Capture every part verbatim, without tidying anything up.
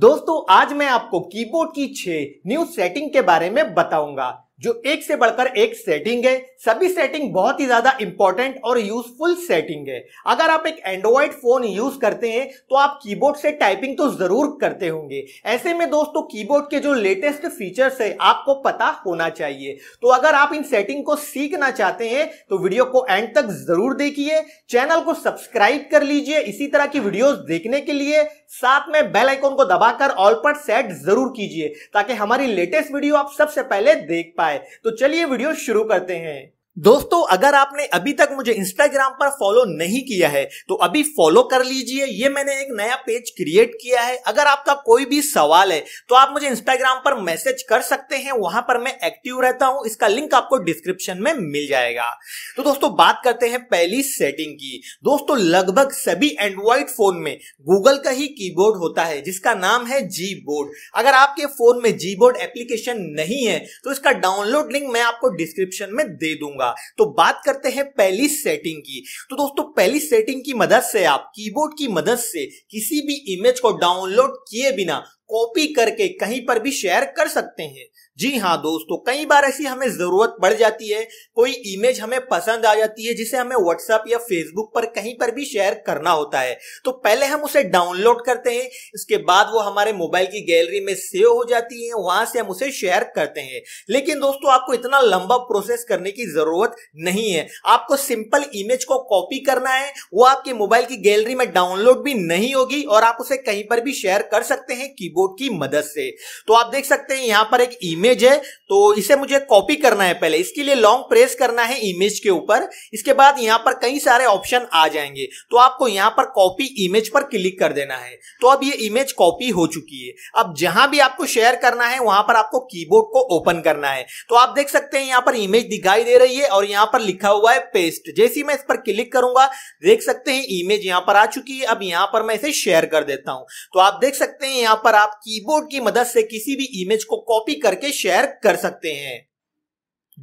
दोस्तों आज मैं आपको कीबोर्ड की छह न्यू सेटिंग के बारे में बताऊंगा जो एक से बढ़कर एक सेटिंग है। सभी सेटिंग बहुत ही ज्यादा इंपॉर्टेंट और यूजफुल सेटिंग है। अगर आप एक एंड्रॉइड फोन यूज करते हैं तो आप कीबोर्ड से टाइपिंग तो जरूर करते होंगे। ऐसे में दोस्तों कीबोर्ड के जो लेटेस्ट फीचर्स है आपको पता होना चाहिए। तो अगर आप इन सेटिंग को सीखना चाहते हैं तो वीडियो को एंड तक जरूर देखिए, चैनल को सब्सक्राइब कर लीजिए इसी तरह की वीडियोज देखने के लिए। साथ में बेल आइकॉन को दबाकर ऑल पर सेट जरूर कीजिए ताकि हमारी लेटेस्ट वीडियो आप सबसे पहले देख पाए। तो चलिए वीडियो शुरू करते हैं। दोस्तों अगर आपने अभी तक मुझे Instagram पर फॉलो नहीं किया है तो अभी फॉलो कर लीजिए। ये मैंने एक नया पेज क्रिएट किया है। अगर आपका कोई भी सवाल है तो आप मुझे Instagram पर मैसेज कर सकते हैं, वहां पर मैं एक्टिव रहता हूं। इसका लिंक आपको डिस्क्रिप्शन में मिल जाएगा। तो दोस्तों बात करते हैं पहली सेटिंग की। दोस्तों लगभग सभी एंड्रॉइड फोन में गूगल का ही कीबोर्ड होता है जिसका नाम है Gboard। अगर आपके फोन में Gboard एप्लीकेशन नहीं है तो इसका डाउनलोड लिंक मैं आपको डिस्क्रिप्शन में दे दूंगा। तो बात करते हैं पहली सेटिंग की। तो दोस्तों पहली सेटिंग की मदद से आप कीबोर्ड की मदद से किसी भी इमेज को डाउनलोड किए बिना कॉपी करके कहीं पर भी शेयर कर सकते हैं। जी हाँ दोस्तों, कई बार ऐसी हमें जरूरत पड़ जाती है, कोई इमेज हमें पसंद आ जाती है जिसे हमें व्हाट्सएप या फेसबुक पर कहीं पर भी शेयर करना होता है। तो पहले हम उसे डाउनलोड करते हैं, इसके बाद वो हमारे मोबाइल की गैलरी में सेव हो जाती है, वहां से हम उसे शेयर करते हैं। लेकिन दोस्तों आपको इतना लंबा प्रोसेस करने की जरूरत नहीं है। आपको सिंपल इमेज को कॉपी करना है, वो आपके मोबाइल की गैलरी में डाउनलोड भी नहीं होगी और आप उसे कहीं पर भी शेयर कर सकते हैं कीबोर्ड की मदद से। तो आप देख सकते हैं यहाँ पर एक इमेज है, तो इसे मुझे कॉपी करना है। पहले इसके लिए लॉन्ग प्रेस करना है इमेज के ऊपर, इसके बाद यहां पर कई सारे ऑप्शन आ जाएंगे तो आपको यहां पर कॉपी इमेज पर क्लिक कर देना है। तो अब ये इमेज कॉपी हो चुकी है। अब जहां भी आपको शेयर करना है वहां पर आपको कीबोर्ड को ओपन करना है। तो आप देख सकते हैं यहां पर इमेज दिखाई दे रही है और यहां पर लिखा हुआ है पेस्ट। जैसे मैं इस पर क्लिक करूंगा देख सकते हैं इमेज यहां पर आ चुकी है। अब यहां पर मैं इसे शेयर कर देता हूं। तो आप देख सकते हैं यहां पर आप कीबोर्ड की मदद से किसी भी इमेज को कॉपी करके शेयर कर सकते हैं।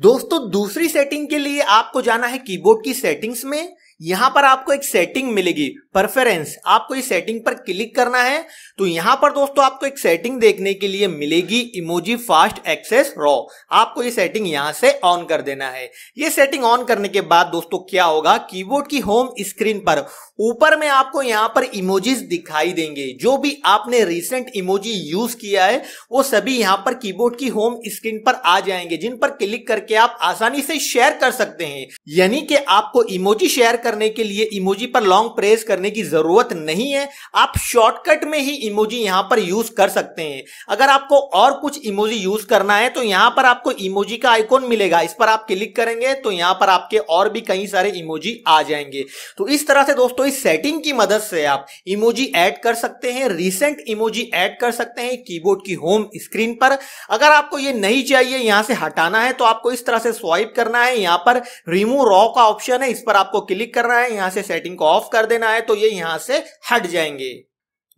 दोस्तों दूसरी सेटिंग के लिए आपको जाना है कीबोर्ड की सेटिंग्स में। यहां पर आपको एक सेटिंग मिलेगी प्रेफरेंस, आपको इस सेटिंग पर क्लिक करना है। तो यहां पर दोस्तों आपको एक सेटिंग देखने के लिए मिलेगी इमोजी फास्ट एक्सेस रॉ। आपको ये सेटिंग यहां से ऑन कर देना है। ये सेटिंग ऑन करने के बाद दोस्तों क्या होगा, कीबोर्ड की होम स्क्रीन पर ऊपर में आपको यहां पर इमोजीज दिखाई देंगे। जो भी आपने रिसेंट इमोजी यूज किया है वो सभी यहां पर कीबोर्ड की होम स्क्रीन पर आ जाएंगे, जिन पर क्लिक करके आप आसानी से शेयर कर सकते हैं। यानी कि आपको इमोजी शेयर करने के लिए इमोजी पर लॉन्ग प्रेस करने की जरूरत नहीं है। आप शॉर्टकट में ही इमोजी यहां पर यूज कर सकते हैं। अगर आपको और कुछ इमोजी यूज करना है तो यहां पर आपको इमोजी का आइकॉन मिलेगा, इस पर आप क्लिक करेंगे तो यहां पर आपके और भी कई सारे इमोजी आ जाएंगे। तो इस तरह से दोस्तों इस सेटिंग की मदद से आप इमोजी ऐड कर सकते हैं, रिसेंट इमोजी ऐड कर सकते हैं कीबोर्ड की होम स्क्रीन पर। अगर आपको ये नहीं चाहिए यहां से हटाना है तो आपको इस तरह से स्वाइप करना है, यहां पर रिमूव रॉ का ऑप्शन है, इस पर आपको क्लिक कर रहा है, यहां से सेटिंग को ऑफ कर देना है तो ये यहां से हट जाएंगे।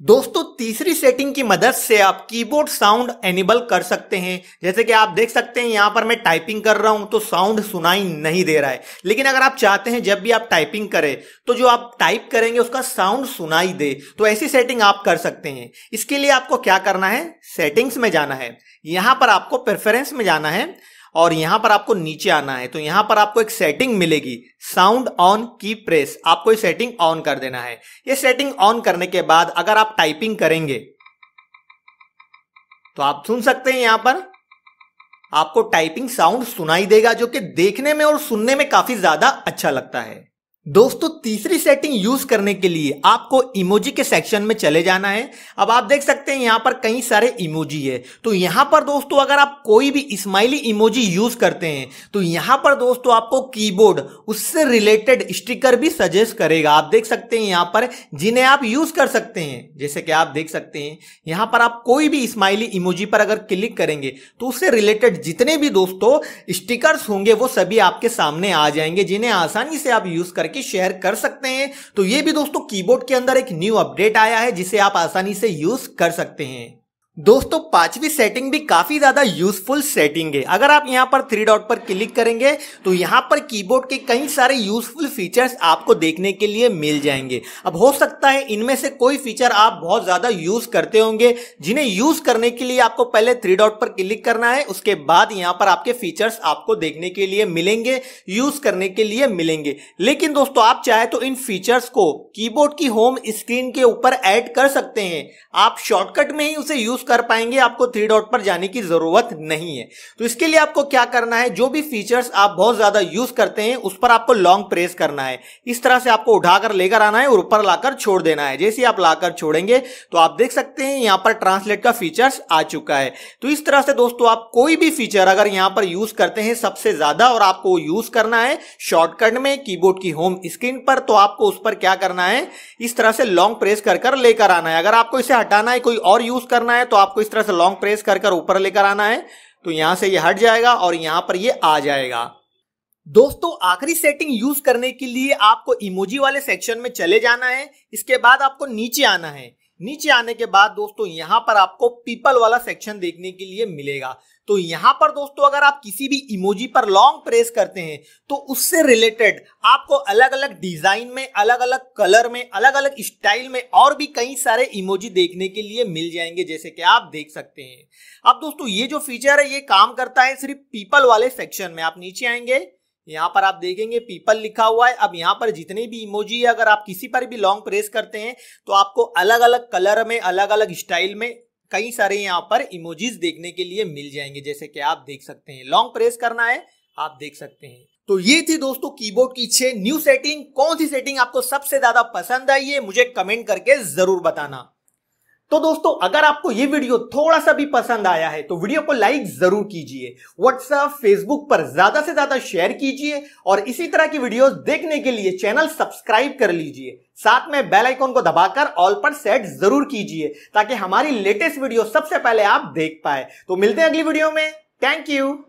दोस्तों तीसरी सेटिंग की मदद से आप कीबोर्ड साउंड एनेबल कर सकते हैं। जैसे कि आप देख सकते हैं यहाँ पर मैं टाइपिंग कर रहा हूं तो साउंड सुनाई नहीं दे रहा है, लेकिन अगर आप चाहते हैं जब भी आप टाइपिंग करें तो जो आप टाइप करेंगे उसका साउंड सुनाई दे, तो ऐसी सेटिंग आप कर सकते हैं। इसके लिए आपको क्या करना है, सेटिंग्स में जाना है, यहाँ पर आपको प्रेफरेंस में जाना है और यहां पर आपको नीचे आना है। तो यहां पर आपको एक सेटिंग मिलेगी साउंड ऑन की प्रेस, आपको ये सेटिंग ऑन कर देना है। ये सेटिंग ऑन करने के बाद अगर आप टाइपिंग करेंगे तो आप सुन सकते हैं यहां पर आपको टाइपिंग साउंड सुनाई देगा, जो कि देखने में और सुनने में काफी ज्यादा अच्छा लगता है। दोस्तों तीसरी सेटिंग यूज करने के लिए आपको इमोजी के सेक्शन में चले जाना है। अब आप देख सकते हैं यहाँ पर कई सारे इमोजी है। तो यहाँ पर दोस्तों अगर आप कोई भी स्माइली इमोजी यूज करते हैं तो यहाँ पर दोस्तों आपको कीबोर्ड उससे रिलेटेड स्टिकर भी सजेस्ट करेगा। आप देख सकते हैं यहाँ पर जिन्हें आप यूज कर सकते हैं। जैसे कि आप देख सकते हैं यहाँ पर आप कोई भी स्माइली इमोजी पर अगर क्लिक करेंगे तो उससे रिलेटेड जितने भी दोस्तों स्टिकर्स होंगे वो सभी आपके सामने आ जाएंगे, जिन्हें आसानी से आप यूज करके शेयर कर सकते हैं। तो ये भी दोस्तों कीबोर्ड के अंदर एक न्यू अपडेट आया है जिसे आप आसानी से यूज कर सकते हैं। दोस्तों पांचवी सेटिंग भी काफी ज्यादा यूजफुल सेटिंग है। अगर आप यहां पर थ्री डॉट पर क्लिक करेंगे तो यहां पर कीबोर्ड के कई सारे यूजफुल फीचर्स आपको देखने के लिए मिल जाएंगे। अब हो सकता है इनमें से कोई फीचर आप बहुत ज्यादा यूज करते होंगे, जिन्हें यूज करने के लिए आपको पहले थ्री डॉट पर क्लिक करना है, उसके बाद यहां पर आपके फीचर्स आपको देखने के लिए मिलेंगे, यूज करने के लिए मिलेंगे। लेकिन दोस्तों आप चाहे तो इन फीचर्स को कीबोर्ड की होम स्क्रीन के ऊपर ऐड कर सकते हैं, आप शॉर्टकट में ही उसे यूज कर पाएंगे, आपको थ्री डॉट पर जाने की जरूरत नहीं है। तो इसके लिए आपको क्या करना है, जो भी फीचर्स आप बहुत ज्यादा यूज करते हैं उस पर आपको लॉन्ग प्रेस करना है। इस तरह से आपको उठाकर लेकर आना है और ऊपर लाकर छोड़ देना है। जैसे आप लाकर छोड़ेंगे तो आप देख सकते हैं यहां पर ट्रांसलेट का फीचर्स आ चुका है। तो इस तरह से दोस्तों आप कोई भी फीचर अगर यहां पर यूज करते हैं सबसे ज्यादा और आपको यूज करना है शॉर्टकट में कीबोर्ड की होम स्क्रीन पर, तो आपको उस पर क्या करना है, इस तरह से लॉन्ग प्रेस कर लेकर आना है। अगर आपको इसे हटाना है, कोई और यूज करना है, तो आपको इस तरह से लॉन्ग प्रेस कर कर ऊपर लेकर आना है, तो यहां से ये हट जाएगा और यहां पर ये आ जाएगा। दोस्तों आखिरी सेटिंग यूज करने के लिए आपको इमोजी वाले सेक्शन में चले जाना है, इसके बाद आपको नीचे आना है। नीचे आने के बाद दोस्तों यहां पर आपको पीपल वाला सेक्शन देखने के लिए मिलेगा। तो यहां पर दोस्तों अगर आप किसी भी इमोजी पर लॉन्ग प्रेस करते हैं तो उससे रिलेटेड आपको अलग अलग डिजाइन में, अलग अलग कलर में, अलग अलग स्टाइल में और भी कई सारे इमोजी देखने के लिए मिल जाएंगे, जैसे कि आप देख सकते हैं। अब दोस्तों ये जो फीचर है ये काम करता है सिर्फ पीपल वाले सेक्शन में। आप नीचे आएंगे, यहाँ पर आप देखेंगे पीपल लिखा हुआ है। अब यहाँ पर जितने भी इमोजी है अगर आप किसी पर भी लॉन्ग प्रेस करते हैं तो आपको अलग अलग कलर में, अलग अलग स्टाइल में कई सारे यहाँ पर इमोजीज देखने के लिए मिल जाएंगे, जैसे कि आप देख सकते हैं। लॉन्ग प्रेस करना है, आप देख सकते हैं। तो ये थी दोस्तों कीबोर्ड की छह न्यू सेटिंग। कौन सी सेटिंग आपको सबसे ज्यादा पसंद आई ये मुझे कमेंट करके जरूर बताना। तो दोस्तों अगर आपको ये वीडियो थोड़ा सा भी पसंद आया है तो वीडियो को लाइक जरूर कीजिए, व्हाट्सएप फेसबुक पर ज्यादा से ज्यादा शेयर कीजिए और इसी तरह की वीडियोस देखने के लिए चैनल सब्सक्राइब कर लीजिए। साथ में बेल आइकॉन को दबाकर ऑल पर सेट जरूर कीजिए ताकि हमारी लेटेस्ट वीडियो सबसे पहले आप देख पाए। तो मिलते हैं अगली वीडियो में। Thank you.